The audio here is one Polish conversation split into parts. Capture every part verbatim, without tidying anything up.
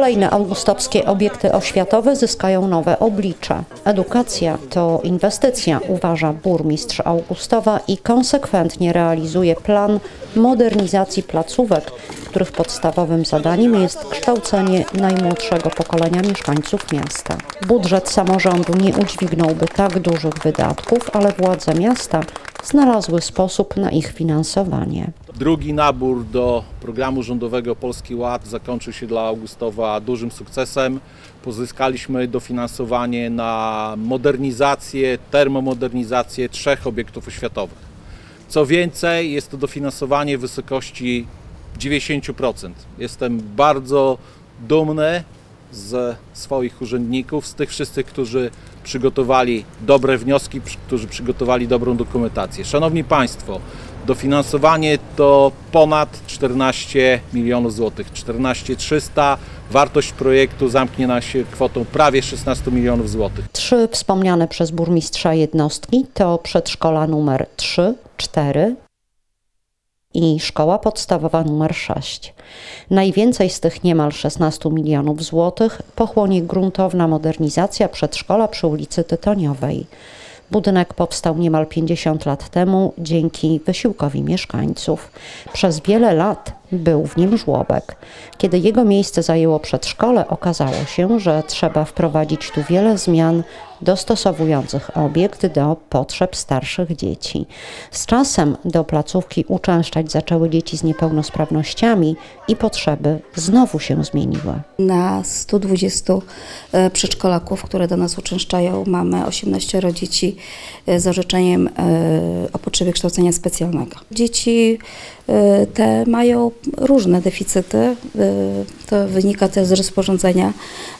Kolejne augustowskie obiekty oświatowe zyskają nowe oblicze. Edukacja to inwestycja, uważa burmistrz Augustowa i konsekwentnie realizuje plan modernizacji placówek, których podstawowym zadaniem jest kształcenie najmłodszego pokolenia mieszkańców miasta. Budżet samorządu nie udźwignąłby tak dużych wydatków, ale władze miasta znalazły sposób na ich finansowanie. Drugi nabór do programu rządowego Polski Ład zakończył się dla Augustowa dużym sukcesem. Pozyskaliśmy dofinansowanie na modernizację, termomodernizację trzech obiektów oświatowych. Co więcej, jest to dofinansowanie w wysokości dziewięćdziesiąt procent. Jestem bardzo dumny z swoich urzędników, z tych wszystkich, którzy przygotowali dobre wnioski, którzy przygotowali dobrą dokumentację. Szanowni Państwo, dofinansowanie to ponad czternaście milionów złotych, czternaście trzysta. Wartość projektu zamknie nam się kwotą prawie szesnaście milionów złotych. Trzy wspomniane przez burmistrza jednostki to przedszkola nr trzy, cztery i szkoła podstawowa nr sześć. Najwięcej z tych niemal szesnaście milionów złotych pochłonie gruntowna modernizacja przedszkola przy ulicy Tytoniowej. Budynek powstał niemal pięćdziesiąt lat temu dzięki wysiłkowi mieszkańców. Przez wiele lat był w nim żłobek. Kiedy jego miejsce zajęło przedszkole, okazało się, że trzeba wprowadzić tu wiele zmian dostosowujących obiekt do potrzeb starszych dzieci. Z czasem do placówki uczęszczać zaczęły dzieci z niepełnosprawnościami i potrzeby znowu się zmieniły. Na stu dwudziestu przedszkolaków, które do nas uczęszczają, mamy osiemnaście dzieci z orzeczeniem o potrzebie kształcenia specjalnego. Dzieci te mają różne deficyty, to wynika też z rozporządzenia,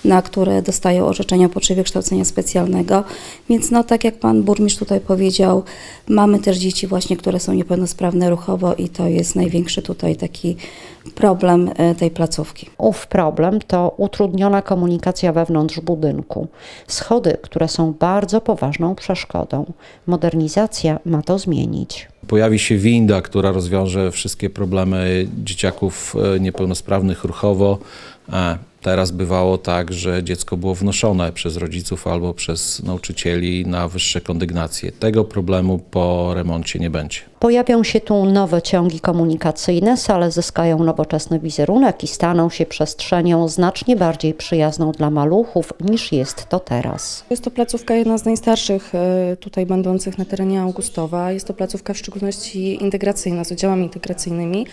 na które dostają orzeczenia o potrzebie kształcenia specjalnego, więc no tak jak pan burmistrz tutaj powiedział, mamy też dzieci właśnie, które są niepełnosprawne ruchowo i to jest największy tutaj taki problem tej placówki. Ów problem to utrudniona komunikacja wewnątrz budynku, schody, które są bardzo poważną przeszkodą. Modernizacja ma to zmienić. Pojawi się winda, która rozwiąże wszystkie problemy dzieciaków niepełnosprawnych ruchowo. Teraz bywało tak, że dziecko było wnoszone przez rodziców albo przez nauczycieli na wyższe kondygnacje. Tego problemu po remoncie nie będzie. Pojawią się tu nowe ciągi komunikacyjne, sale zyskają nowoczesny wizerunek i staną się przestrzenią znacznie bardziej przyjazną dla maluchów niż jest to teraz. Jest to placówka jedna z najstarszych tutaj będących na terenie Augustowa. Jest to placówka w szczególności integracyjna, z oddziałami integracyjnymi,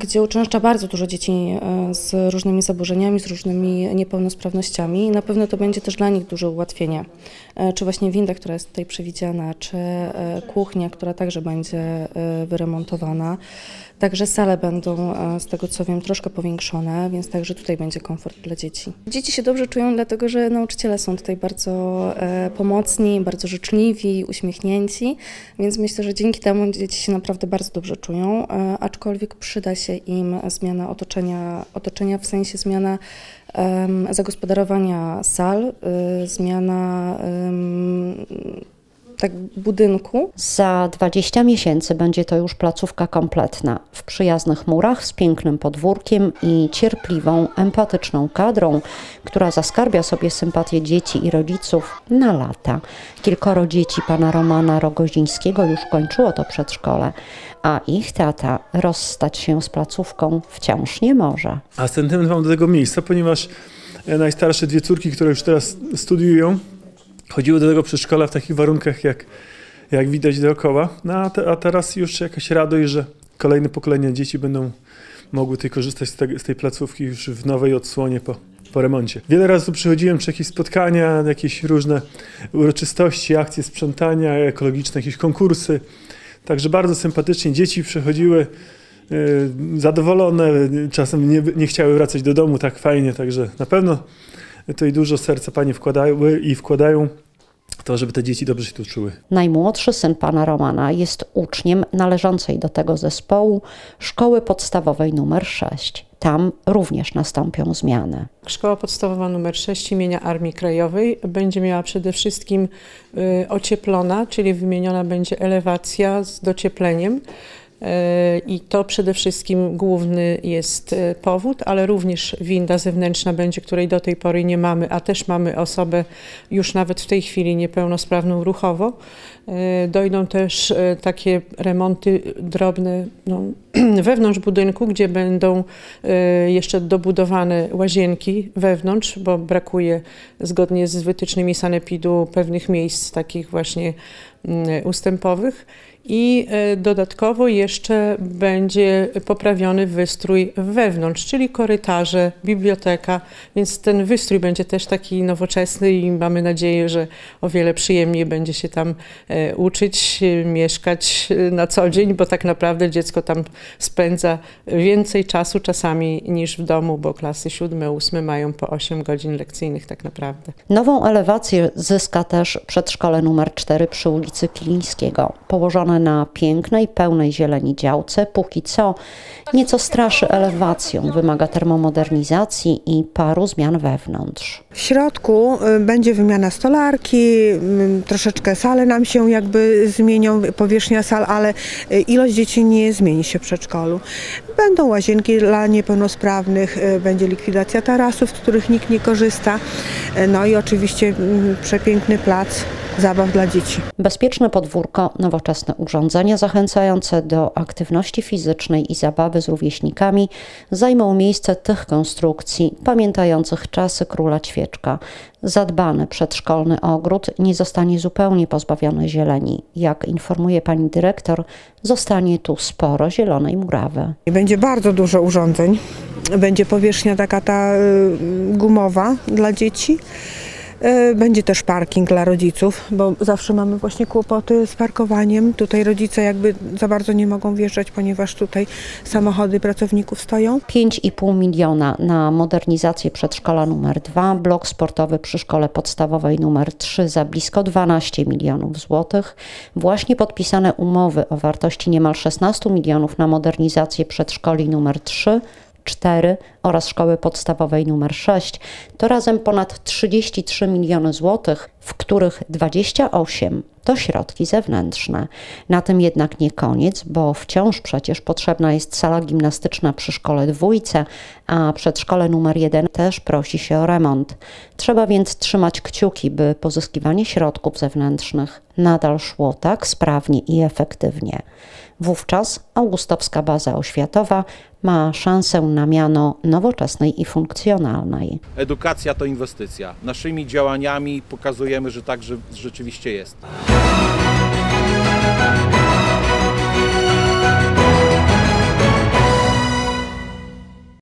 gdzie uczęszcza bardzo dużo dzieci z różnymi zaburzeniami, z różnymi niepełnosprawnościami i na pewno to będzie też dla nich duże ułatwienie. Czy właśnie winda, która jest tutaj przewidziana, czy kuchnia, która także będzie wyremontowana. Także sale będą, z tego co wiem, troszkę powiększone, więc także tutaj będzie komfort dla dzieci. Dzieci się dobrze czują, dlatego że nauczyciele są tutaj bardzo pomocni, bardzo życzliwi, uśmiechnięci, więc myślę, że dzięki temu dzieci się naprawdę bardzo dobrze czują, aczkolwiek przyda się im zmiana otoczenia, otoczenia w sensie zmiana um, zagospodarowania sal, y, zmiana um, tak, budynku. Za dwadzieścia miesięcy będzie to już placówka kompletna. W przyjaznych murach z pięknym podwórkiem i cierpliwą, empatyczną kadrą, która zaskarbia sobie sympatię dzieci i rodziców na lata. Kilkoro dzieci pana Romana Rogozińskiego już kończyło to przedszkole, a ich tata rozstać się z placówką wciąż nie może. A sentyment mam do tego miejsca, ponieważ najstarsze dwie córki, które już teraz studiują, chodziły do tego przedszkola w takich warunkach, jak, jak widać dookoła, no a, te, a teraz już jakaś radość, że kolejne pokolenia dzieci będą mogły tutaj korzystać z, te, z tej placówki już w nowej odsłonie po, po remoncie. Wiele razy tu przychodziłem, czy jakieś spotkania, jakieś różne uroczystości, akcje sprzątania, ekologiczne, jakieś konkursy. Także bardzo sympatycznie dzieci przychodziły yy, zadowolone, czasem nie, nie chciały wracać do domu tak fajnie, także na pewno to i dużo serca panie wkładały i wkładają w to, żeby te dzieci dobrze się tu czuły. Najmłodszy syn pana Romana jest uczniem należącej do tego zespołu Szkoły Podstawowej nr sześć. Tam również nastąpią zmiany. Szkoła Podstawowa nr sześć imienia Armii Krajowej będzie miała przede wszystkim ocieplona, czyli wymieniona będzie elewacja z dociepleniem. I to przede wszystkim główny jest powód, ale również winda zewnętrzna będzie, której do tej pory nie mamy, a też mamy osobę już nawet w tej chwili niepełnosprawną ruchowo. Dojdą też takie remonty drobne no, wewnątrz budynku, gdzie będą jeszcze dobudowane łazienki wewnątrz, bo brakuje zgodnie z wytycznymi Sanepidu pewnych miejsc takich właśnie ustępowych. I dodatkowo jeszcze będzie poprawiony wystrój wewnątrz, czyli korytarze, biblioteka, więc ten wystrój będzie też taki nowoczesny i mamy nadzieję, że o wiele przyjemniej będzie się tam uczyć, mieszkać na co dzień, bo tak naprawdę dziecko tam spędza więcej czasu czasami niż w domu, bo klasy siódme, ósme mają po osiem godzin lekcyjnych tak naprawdę. Nową elewację zyska też przedszkole numer cztery przy ulicy Pilińskiego, położone na pięknej, pełnej zieleni działce, póki co nieco straszy elewacją, wymaga termomodernizacji i paru zmian wewnątrz. W środku będzie wymiana stolarki, troszeczkę sale nam się jakby zmienią, powierzchnia sal, ale ilość dzieci nie zmieni się w przedszkolu. Będą łazienki dla niepełnosprawnych, będzie likwidacja tarasów, z których nikt nie korzysta, no i oczywiście przepiękny plac zabaw dla dzieci. Bezpieczne podwórko, nowoczesne urządzenia zachęcające do aktywności fizycznej i zabawy z rówieśnikami zajmą miejsce tych konstrukcji pamiętających czasy Króla Ćwieczka. Zadbany przedszkolny ogród nie zostanie zupełnie pozbawiony zieleni. Jak informuje pani dyrektor, zostanie tu sporo zielonej murawy. Będzie bardzo dużo urządzeń. Będzie powierzchnia taka ta gumowa dla dzieci. Będzie też parking dla rodziców, bo zawsze mamy właśnie kłopoty z parkowaniem. Tutaj rodzice jakby za bardzo nie mogą wjeżdżać, ponieważ tutaj samochody pracowników stoją. pięć i pół miliona na modernizację przedszkola nr dwa, blok sportowy przy szkole podstawowej nr trzy za blisko dwanaście milionów złotych. Właśnie podpisane umowy o wartości niemal szesnaście milionów na modernizację przedszkoli nr trzy, cztery oraz szkoły podstawowej nr sześć to razem ponad trzydzieści trzy miliony złotych, w których dwadzieścia osiem to środki zewnętrzne. Na tym jednak nie koniec, bo wciąż przecież potrzebna jest sala gimnastyczna przy szkole dwójce, a przedszkole nr jeden też prosi się o remont. Trzeba więc trzymać kciuki, by pozyskiwanie środków zewnętrznych nadal szło tak sprawnie i efektywnie. Wówczas augustowska baza oświatowa ma szansę na miano nowoczesnej i funkcjonalnej. Edukacja to inwestycja. Naszymi działaniami pokazujemy, że tak że rzeczywiście jest.